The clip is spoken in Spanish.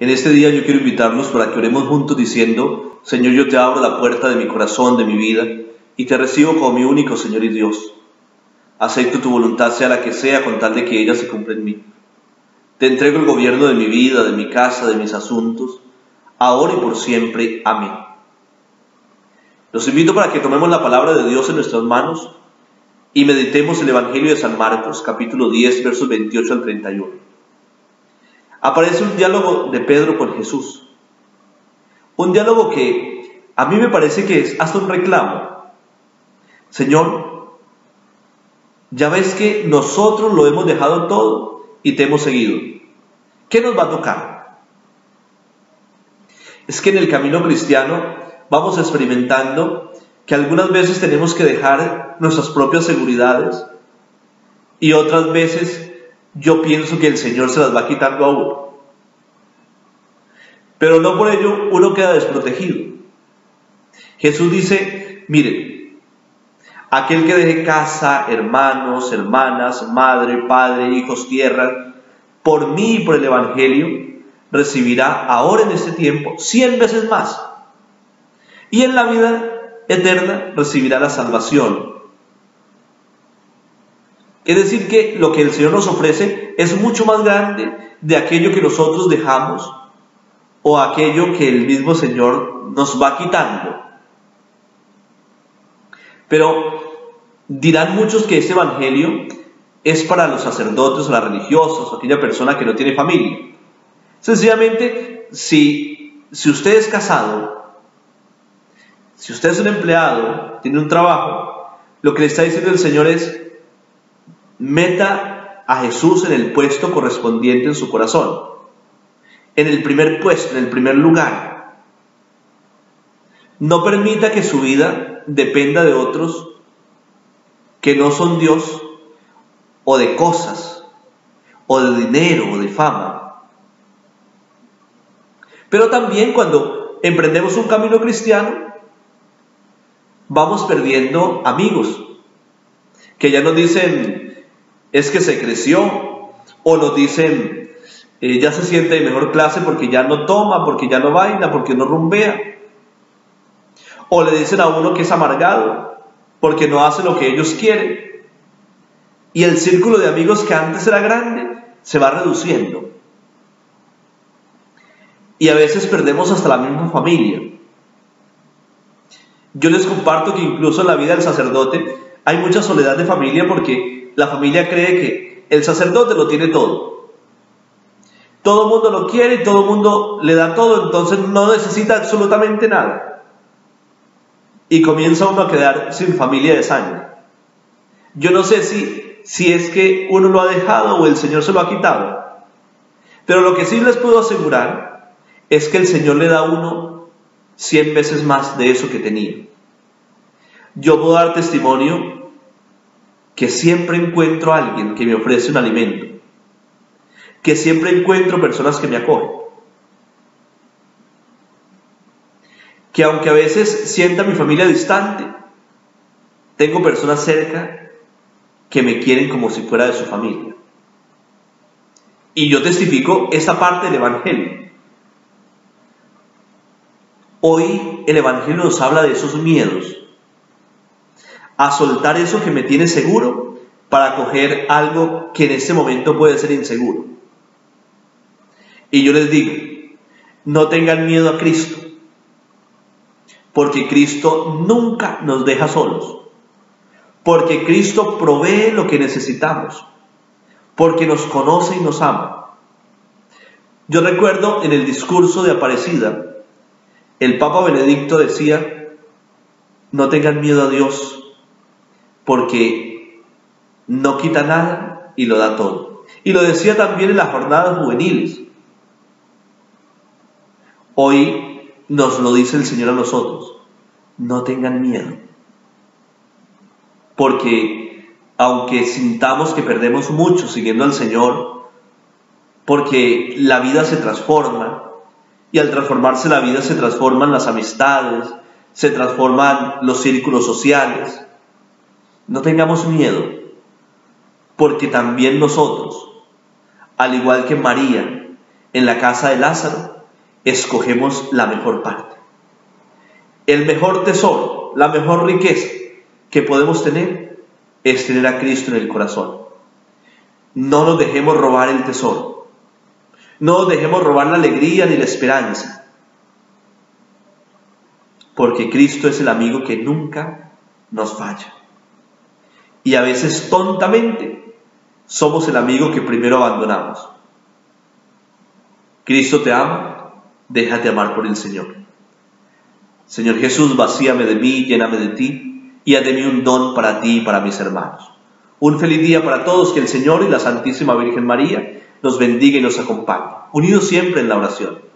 En este día yo quiero invitarlos para que oremos juntos diciendo: Señor, yo te abro la puerta de mi corazón, de mi vida, y te recibo como mi único Señor y Dios. Acepto tu voluntad, sea la que sea, con tal de que ella se cumpla en mí. Te entrego el gobierno de mi vida, de mi casa, de mis asuntos, ahora y por siempre. Amén. Los invito para que tomemos la palabra de Dios en nuestras manos y meditemos el Evangelio de San Marcos, capítulo 10, versos 28 al 31. Aparece un diálogo de Pedro con Jesús. Un diálogo que a mí me parece que es hasta un reclamo. Señor, ya ves que nosotros lo hemos dejado todo y te hemos seguido. ¿Qué nos va a tocar? Es que en el camino cristiano vamos experimentando que algunas veces tenemos que dejar nuestras propias seguridades y otras veces yo pienso que el Señor se las va quitando a uno. Pero no por ello uno queda desprotegido. Jesús dice: miren, aquel que deje casa, hermanos, hermanas, madre, padre, hijos, tierra, por mí y por el Evangelio, recibirá ahora en este tiempo 100 veces más. Y en la vida eterna recibirá la salvación. Es decir, que lo que el Señor nos ofrece es mucho más grande de aquello que nosotros dejamos o aquello que el mismo Señor nos va quitando. Pero dirán muchos que este Evangelio es para los sacerdotes, para los religiosos, aquella persona que no tiene familia. Sencillamente, si usted es casado, si usted es un empleado, tiene un trabajo, lo que le está diciendo el Señor es: meta a Jesús en el puesto correspondiente en su corazón, en el primer puesto, en el primer lugar. No permita que su vida dependa de otros que no son Dios, o de cosas, o de dinero, o de fama. Pero también cuando emprendemos un camino cristiano, vamos perdiendo amigos que ya nos dicen: es que se creció, o nos dicen: ya se siente de mejor clase porque ya no toma, porque ya no baila, porque no rumbea, o le dicen a uno que es amargado porque no hace lo que ellos quieren, y el círculo de amigos que antes era grande se va reduciendo, y a veces perdemos hasta la misma familia. Yo les comparto que incluso en la vida del sacerdote hay mucha soledad de familia, porque la familia cree que el sacerdote lo tiene todo. Todo el mundo lo quiere y todo el mundo le da todo, entonces no necesita absolutamente nada. Y comienza uno a quedar sin familia de sangre. Yo no sé si es que uno lo ha dejado o el Señor se lo ha quitado. Pero lo que sí les puedo asegurar es que el Señor le da a uno 100 veces más de eso que tenía. Yo puedo dar testimonio que siempre encuentro a alguien que me ofrece un alimento, que siempre encuentro personas que me acogen, que aunque a veces sienta a mi familia distante, tengo personas cerca que me quieren como si fuera de su familia. Y yo testifico esta parte del Evangelio. Hoy el Evangelio nos habla de esos miedos, a soltar eso que me tiene seguro para coger algo que en este momento puede ser inseguro. Y yo les digo: no tengan miedo a Cristo, porque Cristo nunca nos deja solos, porque Cristo provee lo que necesitamos, porque nos conoce y nos ama. Yo recuerdo en el discurso de Aparecida, el Papa Benedicto decía: no tengan miedo a Dios, porque no quita nada y lo da todo. Y lo decía también en las jornadas juveniles. Hoy nos lo dice el Señor a nosotros: no tengan miedo, porque aunque sintamos que perdemos mucho siguiendo al Señor, porque la vida se transforma, y al transformarse la vida se transforman las amistades, se transforman los círculos sociales. No tengamos miedo, porque también nosotros, al igual que María, en la casa de Lázaro, escogemos la mejor parte. El mejor tesoro, la mejor riqueza que podemos tener es tener a Cristo en el corazón. No nos dejemos robar el tesoro. No nos dejemos robar la alegría ni la esperanza. Porque Cristo es el amigo que nunca nos falla. Y a veces tontamente somos el amigo que primero abandonamos. Cristo te ama, déjate amar por el Señor. Señor Jesús, vacíame de mí, lléname de ti, y haz de mí un don para ti y para mis hermanos. Un feliz día para todos, que el Señor y la Santísima Virgen María nos bendiga y nos acompañe, unidos siempre en la oración.